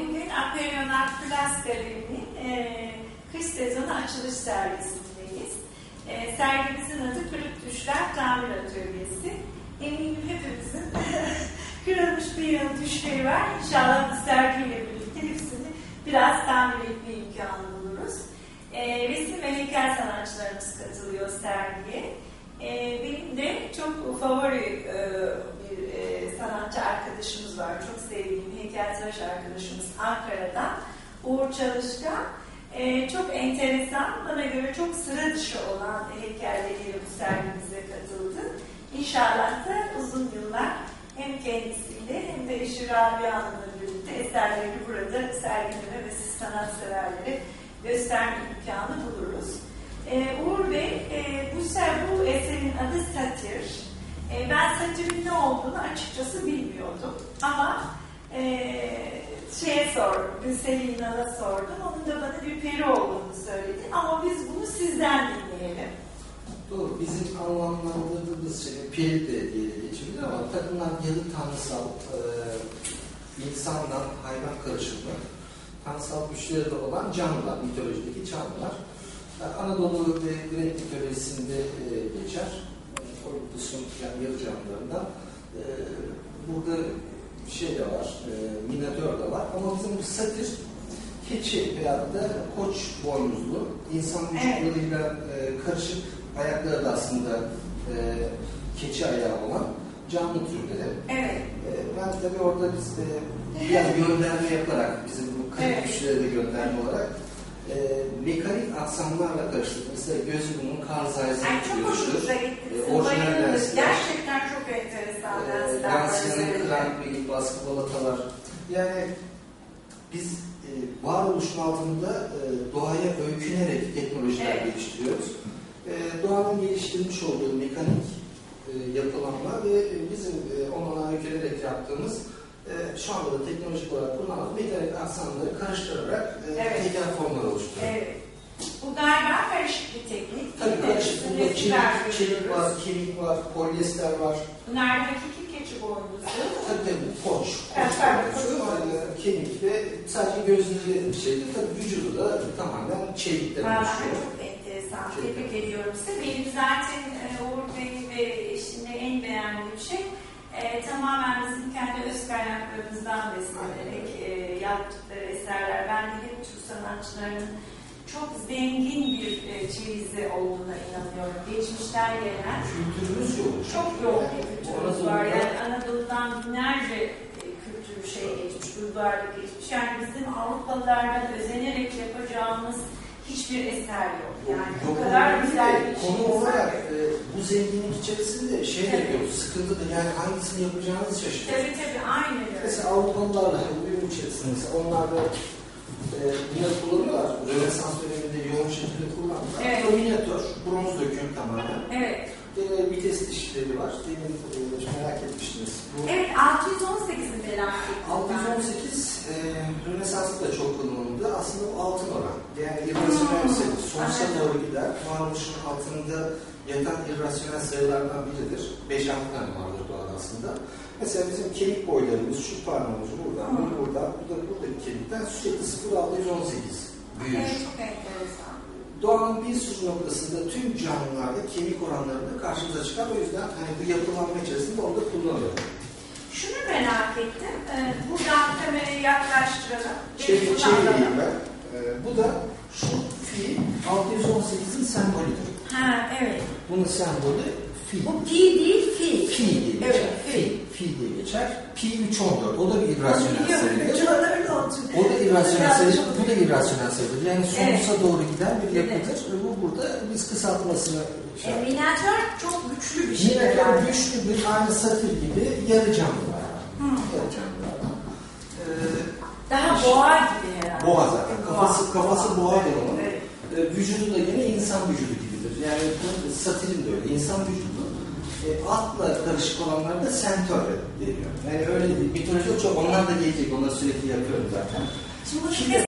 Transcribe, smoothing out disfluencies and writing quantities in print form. Bugün Apeiron Art Plus galerinin kış sezonu açılış sergisindeyiz. Sergimizin adı Kırık Düşler Tamir Atölyesi. Eminim hepimizin kırılmış bir yıl düşleri var. İnşallah bu sergiyle birlikte hepsini biraz tamir etme imkanı buluruz. Resim ve heykel sanatçılarımız katılıyor sergiye. Benim de çok favori bir sanatçı arkadaşımız var. Çok sevdiğim heykeltıraş arkadaşımız Ankara'dan Uğur Çalışkan. Çok enteresan, bana göre çok sıra dışı olan heykelleriyle bu sergimize katıldı. İnşallah da uzun yıllar hem kendisiyle hem de eşi Rabia Hanım'la birlikte eserlerini burada sergileme ve siz sanatseverleri gösterme imkanı buluruz. Uğur Bey, bu eserin adı Satir. Ben Satir'in ne olduğunu açıkçası bilmiyordum ama şeye sordum, Gülsel İnal'a sordum, onun da bana bir peri olduğunu söyledi ama biz bunu sizden dinleyelim. Doğru, bizim anlamlandırdığımız şey peri de diye geçirilir ama takımdan yalı tanrısal, insandan hayvan karışımı, tanrısal güçleri de olan canlılar, mitolojideki canlılar. Anadolu ve Grek mitolojisinde geçer. Olympus'un yani yarı canlılarından. Burada şey de var, Minotor da var. Ama bizim bu Satir, keçi veyahut da koç boynuzlu, insan vücutlarıyla karışık ayakları da aslında keçi ayağı olan canlı türleri. Evet. Ben tabii orada biz biraz gönderme yaparak, bizim bu kırık güçlere de gönderme olarak mekanik aksamlarla karıştırdık. Mesela göz bunun karzayızı görüşür. Orijinal lensler. Gerçekten çok enteresan lensler. Lenslerin krank, baskı, balatalar. Yani biz varoluşun altında doğaya öykünerek teknolojiler geliştiriyoruz. Doğanın geliştirmiş olduğu mekanik yapılanma ve bizim ona öykünerek yaptığımız şu anda da teknolojik olarak kullanılan mekanik aksamları karıştırarak heykel formları oluşturuyor. Evet. Bu galiba karışık bir teknik. Tabii karışık. Burada çelik var, kemik var, polyester var. Bunlarda iki keçi boynuzu. Tabii koç. Kemik ve sadece gözleri bir şeydir. Tabii vücudu da tamamen çelikten oluşuyor. Çok enteresan. Tebrik ediyorum size. Benim zaten Uğur Bey'in ve eşimle en beğendiğim şey tamamen bizim kendi öz kaynaklarımızdan beslenerek yaptıkları eserler. Ben de hep Türk sanatçılarının çok zengin bir çeyizi olduğuna inanıyorum. Geçmişten gelen kültürümüz yok. Çok yoğun bir kültürümüz var. Yani Anadolu'dan binlerce kültür geçmiş, uygarlık geçmiş. Yani bizim Avrupalılardan özenerek yapacağımız hiçbir eser yok. Yani o kadar güzel bir şey. Konu olarak bu zenginlik içerisinde şey de yok, sıkıntı da yani hangisini yapacağınızı şaşırıyor. Tabii tabii, aynen öyle. Mesela Avrupalılarla uyum içerisinde, onlar da biraz kullanıyorlar. Rönesans döneminde yoğun şekilde kullanıyorlar. Evet. Dominatör, bronz döküm tamamen. Evet. Vites dişleri var. Demin merak etmiştiniz. Bu, evet, 618'in felaketi. 618 Rönesans'ta da çok kullanıldı. Aslında bu altın oran. Yani irrasyonel sayı sonsuza doğru gider. Varoluşun altında yatan irrasyonel sayılardan biridir. 5-6 tane vardır doğada aslında. Mesela bizim kemik boylarımız, şu parmağımız buradan, buradan, buradaki kemikten sürekli 0,618 büyür. Evet, çok enteresan. Doğanın bir sürü noktasında tüm canlılarda kemik oranlarında karşımıza çıkar. O yüzden hani bu yapılanma içerisinde onu da kullanıyorum. Şunu merak ettim. Buradan kamerayı yaklaştıralım. Çevireyim ben. Bu da şu fil 618'in sembolüdür. Ha, evet. Bunun sembolü fil. Bu pi değil, fil. Fil diye geçer. Evet, fil. Fil diye geçer. Pi 314. O da bir irrasyonel sayıdır. O da irrasyonel sayıdır. Bu da irrasyonel sayıdır. Yani sonsuza doğru giden bir yapıdır. Ve bu burada biz kısaltmasını... Minatör çok güçlü bir şey. Minatör yani güçlü bir aynı Satir gibi yarı canlılar. Daha boğa gibi herhalde. Boğa zaten. Kafası boğa gibi olan. Evet. Vücudu da yine insan vücudu gibidir. Yani Satir'in de öyle. İnsan vücudu. Atla karışık olanlar da sentör deniyor. Yani öyle değil. Mitolojide çok onlar da gelecek. Onlar sürekli yapıyoruz zaten. Şimdi